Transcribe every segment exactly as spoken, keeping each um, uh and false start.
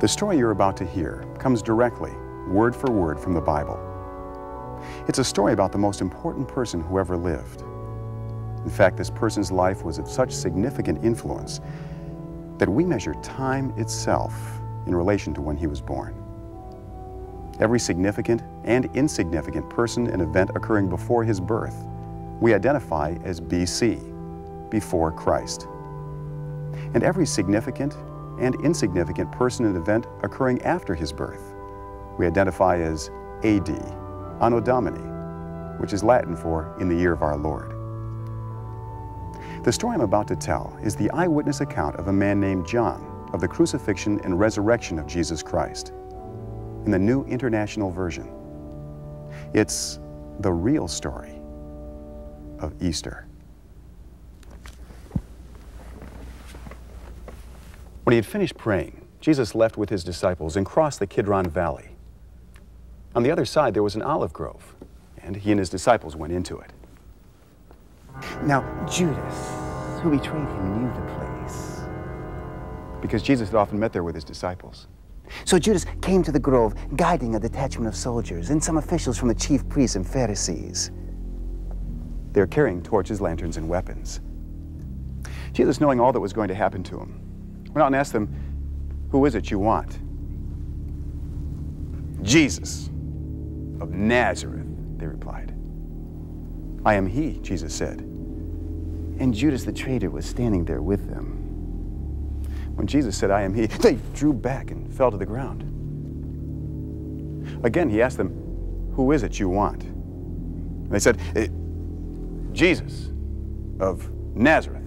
The story you're about to hear comes directly, word for word, from the Bible. It's a story about the most important person who ever lived. In fact, this person's life was of such significant influence that we measure time itself in relation to when he was born. Every significant and insignificant person and event occurring before his birth, we identify as B C, before Christ. And every significant and insignificant person and event occurring after his birth, we identify as A D, Anno Domini, which is Latin for in the year of our Lord. The story I'm about to tell is the eyewitness account of a man named John of the crucifixion and resurrection of Jesus Christ in the New International Version. It's the real story of Easter. When he had finished praying, Jesus left with his disciples and crossed the Kidron Valley. On the other side, there was an olive grove, and he and his disciples went into it. Now, Judas, who betrayed him, knew the place, because Jesus had often met there with his disciples. So Judas came to the grove, guiding a detachment of soldiers and some officials from the chief priests and Pharisees. They were carrying torches, lanterns, and weapons. Jesus, knowing all that was going to happen to him, went out and asked them, "Who is it you want?" "Jesus of Nazareth," they replied. "I am he," Jesus said. And Judas the traitor was standing there with them. When Jesus said, "I am he," they drew back and fell to the ground. Again, he asked them, "Who is it you want?" And they said, "Jesus of Nazareth."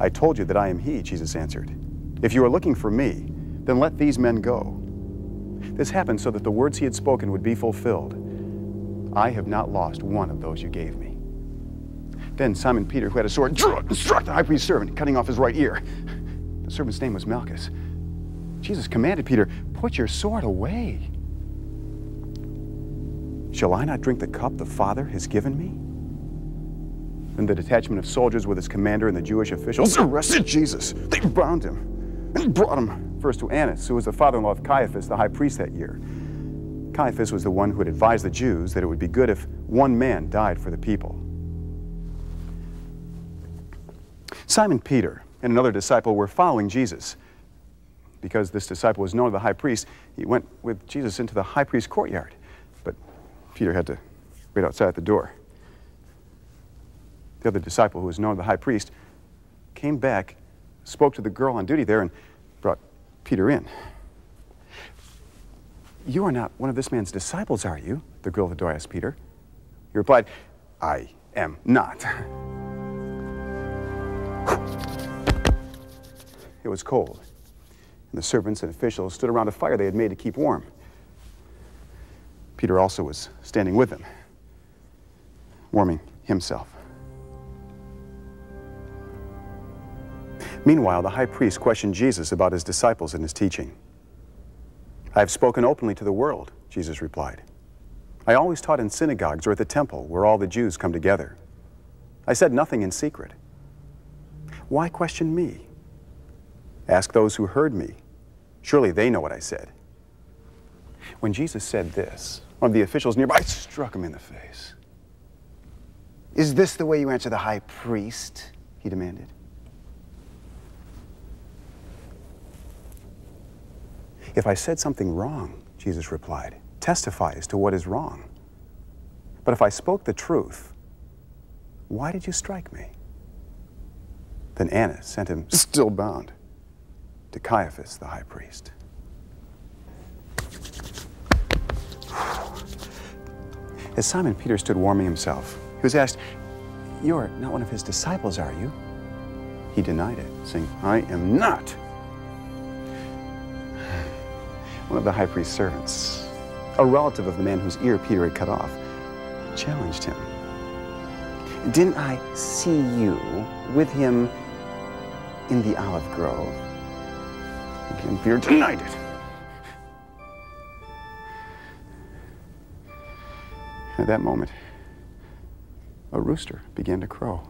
"I told you that I am he," Jesus answered. "If you are looking for me, then let these men go." This happened so that the words he had spoken would be fulfilled. "I have not lost one of those you gave me." Then Simon Peter, who had a sword, drew it and struck the high priest's servant, cutting off his right ear. The servant's name was Malchus. Jesus commanded Peter, "Put your sword away. Shall I not drink the cup the Father has given me?" And the detachment of soldiers with his commander and the Jewish officials arrested Jesus. They bound him and brought him first to Annas, who was the father-in-law of Caiaphas, the high priest that year. Caiaphas was the one who had advised the Jews that it would be good if one man died for the people. Simon Peter and another disciple were following Jesus. Because this disciple was known to the high priest, he went with Jesus into the high priest's courtyard. But Peter had to wait outside the door. The other disciple, who was known to the high priest, came back, spoke to the girl on duty there, and brought Peter in. "You are not one of this man's disciples, are you?" the girl at the door asked Peter. He replied, "I am not." It was cold, and the servants and officials stood around a fire they had made to keep warm. Peter also was standing with them, warming himself. Meanwhile, the high priest questioned Jesus about his disciples and his teaching. "I have spoken openly to the world," Jesus replied. "I always taught in synagogues or at the temple where all the Jews come together. I said nothing in secret. Why question me? Ask those who heard me. Surely they know what I said." When Jesus said this, one of the officials nearby struck him in the face. "Is this the way you answer the high priest?" he demanded. "If I said something wrong," Jesus replied, "testify as to what is wrong. But if I spoke the truth, why did you strike me?" Then Annas sent him, still bound, to Caiaphas, the high priest. As Simon Peter stood warming himself, he was asked, "You're not one of his disciples, are you?" He denied it, saying, "I am not." One of the high priest's servants, a relative of the man whose ear Peter had cut off, challenged him. "Didn't I see you with him in the olive grove?" Again, Peter denied it. At that moment, a rooster began to crow.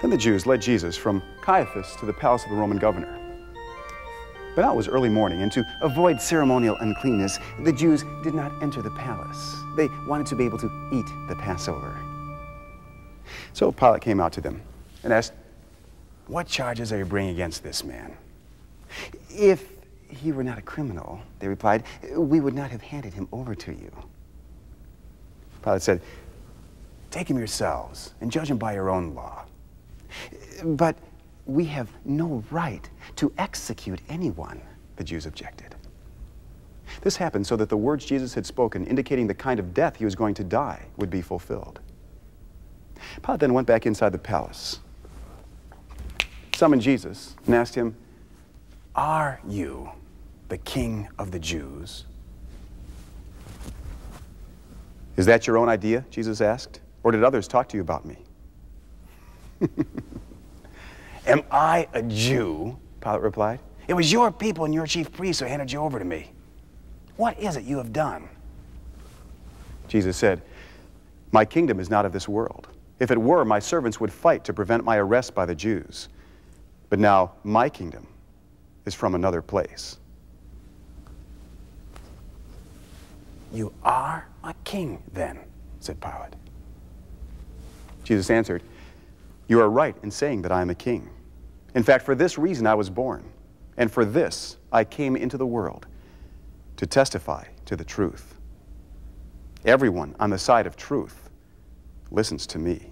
Then the Jews led Jesus from Caiaphas to the palace of the Roman governor. But now it was early morning, and to avoid ceremonial uncleanness, the Jews did not enter the palace. They wanted to be able to eat the Passover. So Pilate came out to them and asked, "What charges are you bringing against this man?" "If he were not a criminal," they replied, "we would not have handed him over to you." Pilate said, "Take him yourselves and judge him by your own law. But we have no right to execute anyone," the Jews objected. This happened so that the words Jesus had spoken, indicating the kind of death he was going to die, would be fulfilled. Pilate then went back inside the palace, summoned Jesus, and asked him, "Are you the King of the Jews?" "Is that your own idea?" Jesus asked, "or did others talk to you about me?" "Am I a Jew?" Pilate replied. "It was your people and your chief priests who handed you over to me. What is it you have done?" Jesus said, "My kingdom is not of this world. If it were, my servants would fight to prevent my arrest by the Jews. But now my kingdom is from another place." "You are a king then," said Pilate. Jesus answered, "You are right in saying that I am a king. In fact, for this reason I was born, and for this I came into the world, to testify to the truth. Everyone on the side of truth listens to me."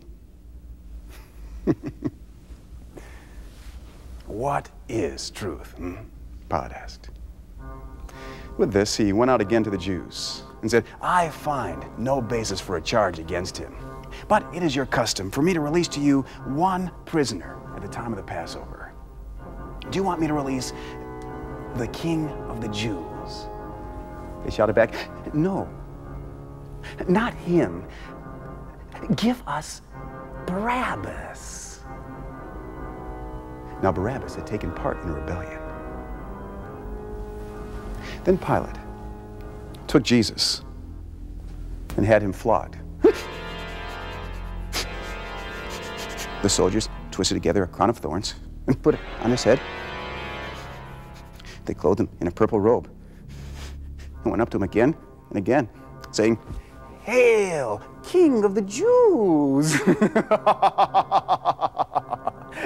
"What is truth?" Hmm? Pilate asked. With this, he went out again to the Jews and said, "I find no basis for a charge against him. But it is your custom for me to release to you one prisoner at the time of the Passover. Do you want me to release the King of the Jews?" They shouted back, "No, not him. Give us Barabbas." Now Barabbas had taken part in a rebellion. Then Pilate took Jesus and had him flogged. The soldiers twisted together a crown of thorns and put it on his head. They clothed him in a purple robe and went up to him again and again, saying, "Hail, King of the Jews!"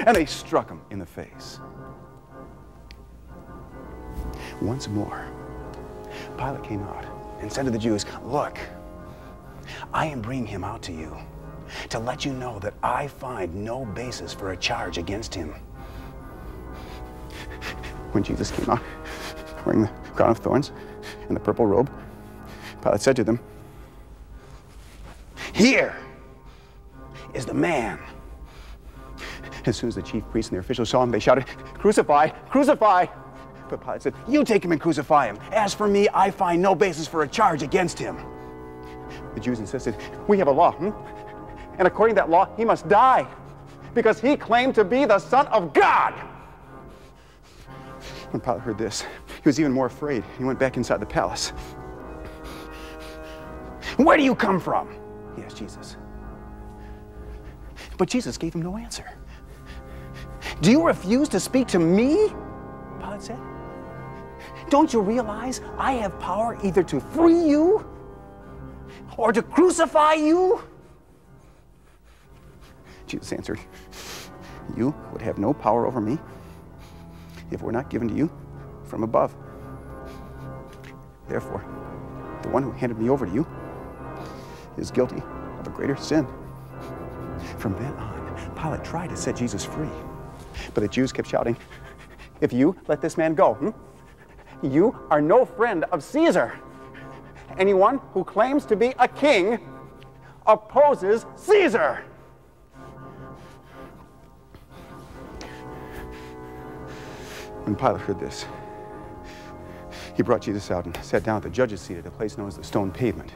And they struck him in the face. Once more, Pilate came out and said to the Jews, "Look, I am bringing him out to you, to let you know that I find no basis for a charge against him." When Jesus came out, wearing the crown of thorns and the purple robe, Pilate said to them, "Here is the man." As soon as the chief priests and the officials saw him, they shouted, "Crucify! Crucify!" But Pilate said, "You take him and crucify him. As for me, I find no basis for a charge against him." The Jews insisted, "We have a law, hmm? and according to that law, he must die, because he claimed to be the Son of God." When Pilate heard this, he was even more afraid. He went back inside the palace. "Where do you come from?" he asked Jesus. But Jesus gave him no answer. "Do you refuse to speak to me?" Pilate said. "Don't you realize I have power either to free you or to crucify you?" Jesus answered, "You would have no power over me if it were not given to you from above. Therefore, the one who handed me over to you is guilty of a greater sin." From then on, Pilate tried to set Jesus free, but the Jews kept shouting, "If you let this man go, hmm, you are no friend of Caesar. Anyone who claims to be a king opposes Caesar." When Pilate heard this, he brought Jesus out and sat down at the judge's seat at a place known as the Stone Pavement,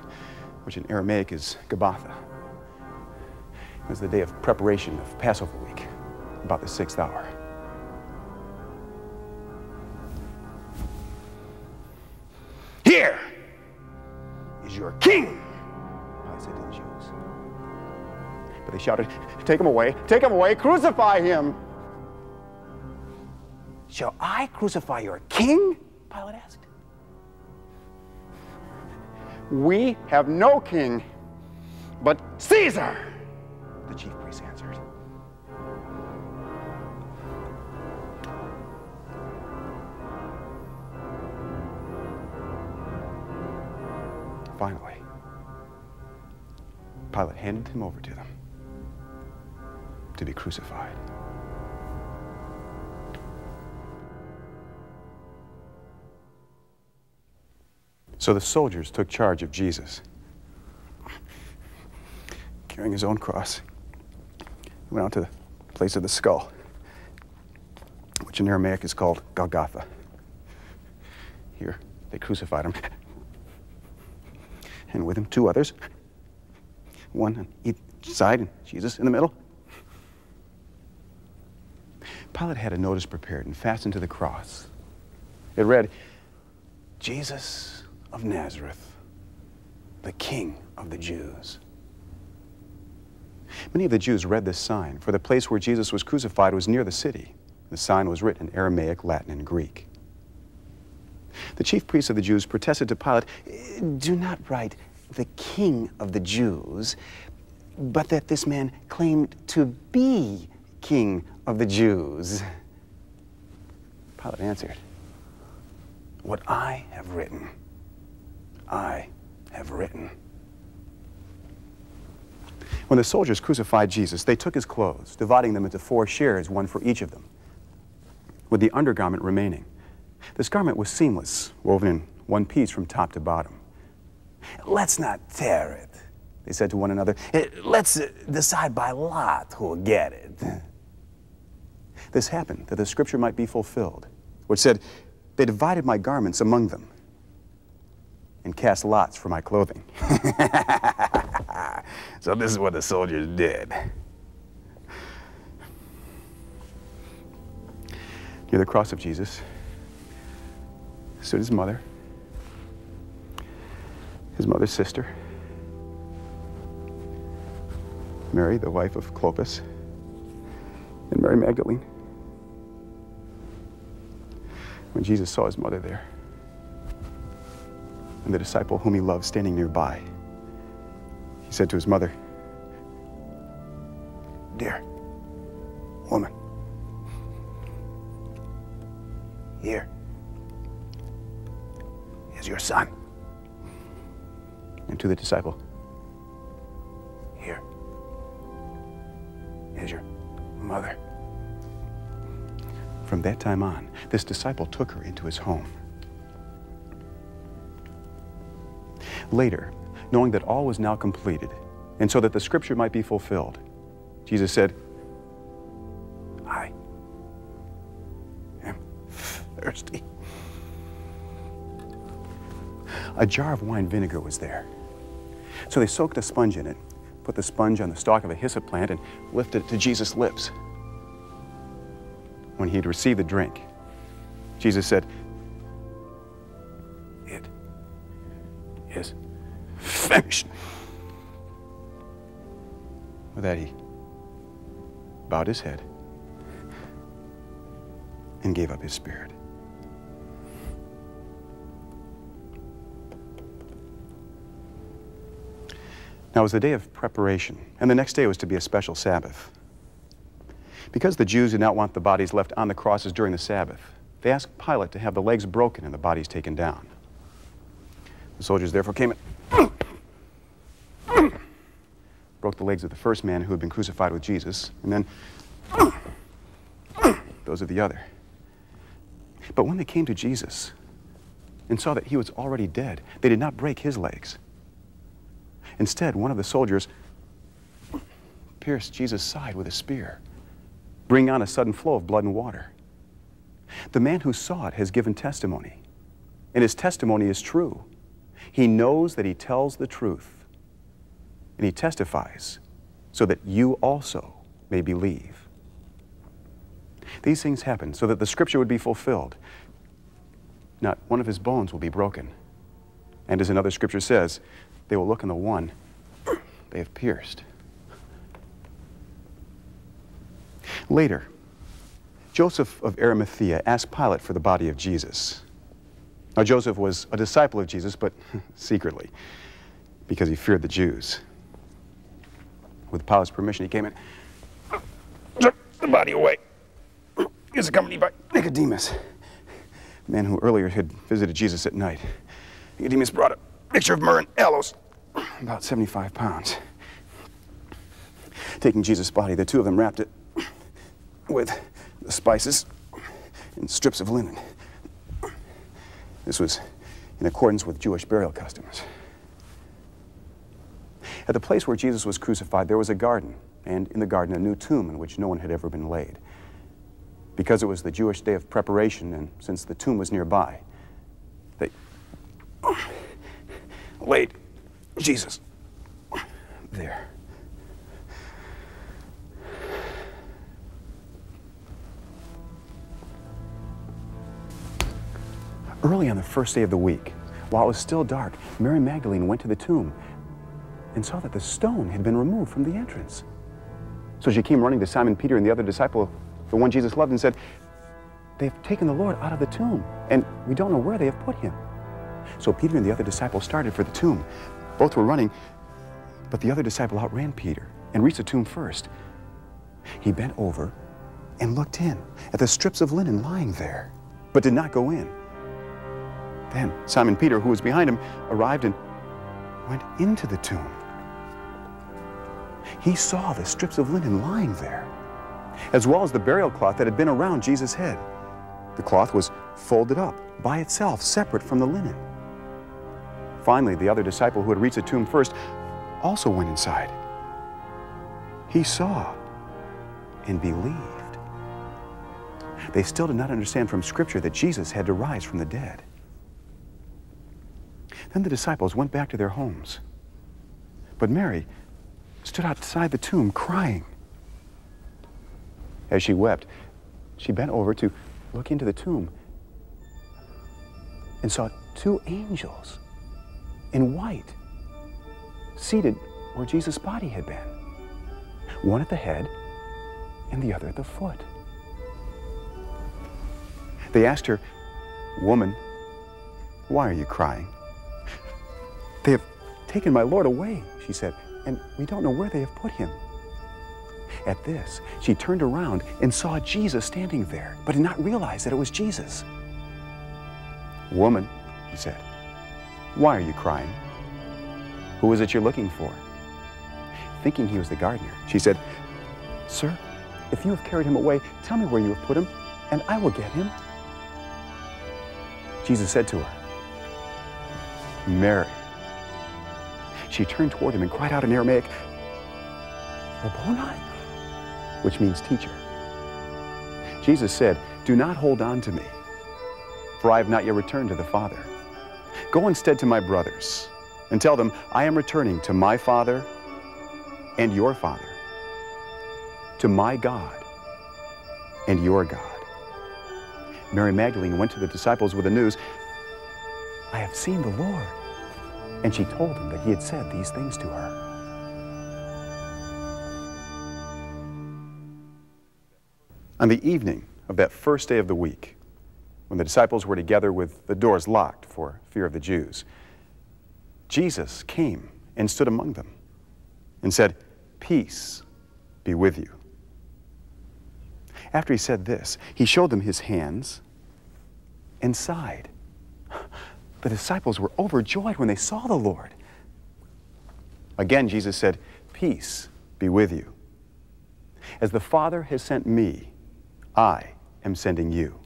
which in Aramaic is Gabbatha. It was the day of preparation of Passover week, about the sixth hour. "Here is your king," I said to the Jews. But they shouted, "Take him away, take him away, crucify him!" "Shall I crucify your king?" Pilate asked. "We have no king but Caesar," the chief priest answered. Finally, Pilate handed him over to them to be crucified. So the soldiers took charge of Jesus, carrying his own cross. He went out to the place of the skull, which in Aramaic is called Golgotha. Here, they crucified him, and with him two others, one on each side and Jesus in the middle. Pilate had a notice prepared and fastened to the cross. It read, "Jesus of Nazareth, the King of the Jews." Many of the Jews read this sign, for the place where Jesus was crucified was near the city. The sign was written in Aramaic, Latin, and Greek. The chief priests of the Jews protested to Pilate, "Do not write the King of the Jews, but that this man claimed to be King of the Jews." Pilate answered, "What I have written, I have written." When the soldiers crucified Jesus, they took his clothes, dividing them into four shares, one for each of them, with the undergarment remaining. This garment was seamless, woven in one piece from top to bottom. "Let's not tear it," they said to one another. "Let's decide by lot who'll get it." This happened that the scripture might be fulfilled, which said, "They divided my garments among them and cast lots for my clothing." So this is what the soldiers did. Near the cross of Jesus stood his mother, his mother's sister, Mary, the wife of Clopas, and Mary Magdalene. When Jesus saw his mother there, and the disciple whom he loved standing nearby, he said to his mother, "Dear woman, here is your son." And to the disciple, "Here is your mother." From that time on, this disciple took her into his home. Later, knowing that all was now completed, and so that the scripture might be fulfilled, Jesus said, "I am thirsty." A jar of wine vinegar was there. So they soaked a sponge in it, put the sponge on the stalk of a hyssop plant, and lifted it to Jesus' lips. When he had received the drink, Jesus said, "Is finished." With that, he bowed his head and gave up his spirit. Now it was the day of preparation, and the next day was to be a special Sabbath. Because the Jews did not want the bodies left on the crosses during the Sabbath, they asked Pilate to have the legs broken and the bodies taken down. The soldiers therefore came and broke the legs of the first man who had been crucified with Jesus, and then those of the other. But when they came to Jesus and saw that he was already dead, they did not break his legs. Instead, one of the soldiers pierced Jesus' side with a spear, bringing on a sudden flow of blood and water. The man who saw it has given testimony, and his testimony is true. He knows that he tells the truth, and he testifies so that you also may believe. These things happened so that the scripture would be fulfilled. Not one of his bones will be broken. And as another scripture says, they will look on the one they have pierced. Later, Joseph of Arimathea asked Pilate for the body of Jesus. Now, Joseph was a disciple of Jesus, but secretly, because he feared the Jews. With Pilate's permission, he came in, took the body away. He was accompanied by Nicodemus, a man who earlier had visited Jesus at night. Nicodemus brought a mixture of myrrh and aloes, about seventy-five pounds. Taking Jesus' body, the two of them wrapped it with the spices and strips of linen. This was in accordance with Jewish burial customs. At the place where Jesus was crucified, there was a garden, and in the garden, a new tomb in which no one had ever been laid. Because it was the Jewish day of preparation, and since the tomb was nearby, they laid Jesus there. Early on the first day of the week, while it was still dark, Mary Magdalene went to the tomb and saw that the stone had been removed from the entrance. So she came running to Simon Peter and the other disciple, the one Jesus loved, and said, "They've taken the Lord out of the tomb, and we don't know where they have put him." So Peter and the other disciple started for the tomb. Both were running, but the other disciple outran Peter and reached the tomb first. He bent over and looked in at the strips of linen lying there, but did not go in. Then Simon Peter, who was behind him, arrived and went into the tomb. He saw the strips of linen lying there, as well as the burial cloth that had been around Jesus' head. The cloth was folded up by itself, separate from the linen. Finally, the other disciple who had reached the tomb first also went inside. He saw and believed. They still did not understand from Scripture that Jesus had to rise from the dead. Then the disciples went back to their homes. But Mary stood outside the tomb crying. As she wept, she bent over to look into the tomb and saw two angels in white seated where Jesus' body had been, one at the head and the other at the foot. They asked her, "Woman, why are you crying?" "They have taken my Lord away," she said, "and we don't know where they have put him." At this, she turned around and saw Jesus standing there, but did not realize that it was Jesus. "Woman," he said, "why are you crying? Who is it you're looking for?" Thinking he was the gardener, she said, "Sir, if you have carried him away, tell me where you have put him, and I will get him." Jesus said to her, "Mary." She turned toward him and cried out in Aramaic, "Rabboni," which means teacher. Jesus said, "Do not hold on to me, for I have not yet returned to the Father. Go instead to my brothers and tell them, I am returning to my Father and your Father, to my God and your God." Mary Magdalene went to the disciples with the news, "I have seen the Lord." And she told him that he had said these things to her. On the evening of that first day of the week, when the disciples were together with the doors locked for fear of the Jews, Jesus came and stood among them and said, "Peace be with you." After he said this, he showed them his hands and sighed. The disciples were overjoyed when they saw the Lord. Again, Jesus said, "Peace be with you. As the Father has sent me, I am sending you."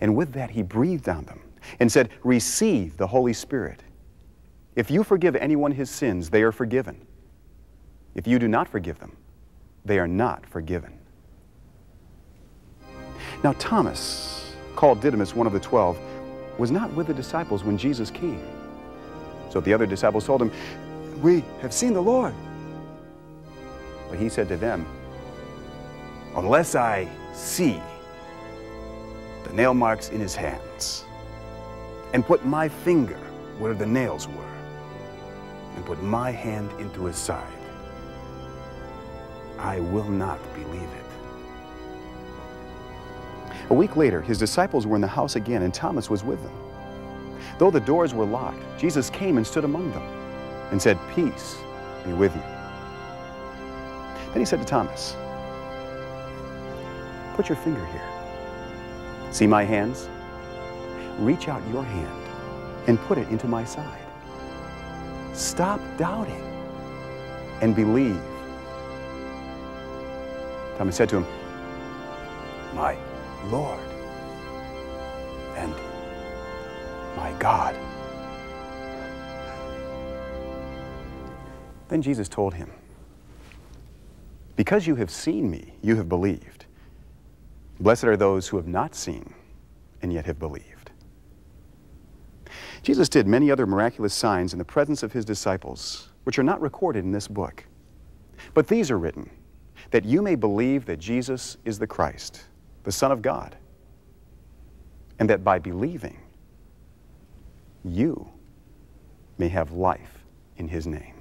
And with that, he breathed on them and said, "Receive the Holy Spirit. If you forgive anyone his sins, they are forgiven. If you do not forgive them, they are not forgiven." Now, Thomas, called Didymus, one of the twelve, was not with the disciples when Jesus came. So the other disciples told him, "We have seen the Lord." But he said to them, "Unless I see the nail marks in his hands, and put my finger where the nails were, and put my hand into his side, I will not believe it." A week later, his disciples were in the house again, and Thomas was with them. Though the doors were locked, Jesus came and stood among them and said, "Peace be with you." Then he said to Thomas, "Put your finger here. See my hands? Reach out your hand and put it into my side. Stop doubting and believe." Thomas said to him, "My Lord and my God." Then Jesus told him, "Because you have seen me, you have believed. Blessed are those who have not seen and yet have believed." Jesus did many other miraculous signs in the presence of his disciples, which are not recorded in this book. But these are written, that you may believe that Jesus is the Christ, the Son of God, and that by believing, you may have life in his name.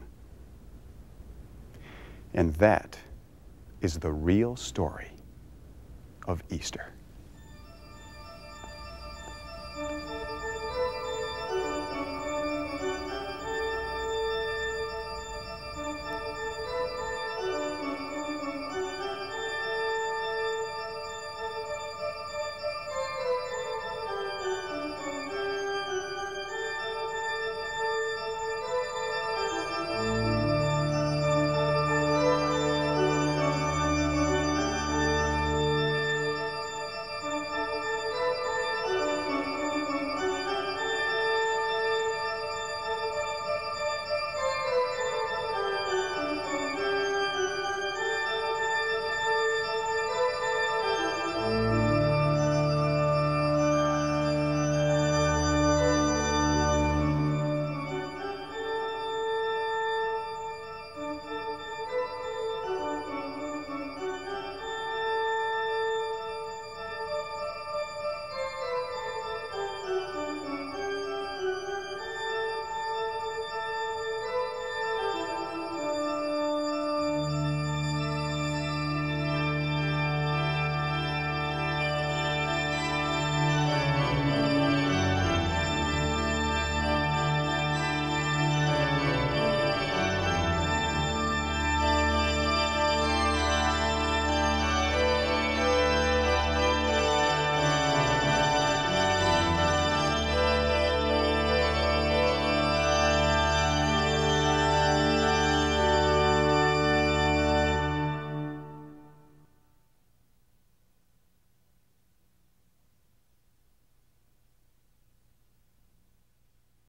And that is the real story of Easter.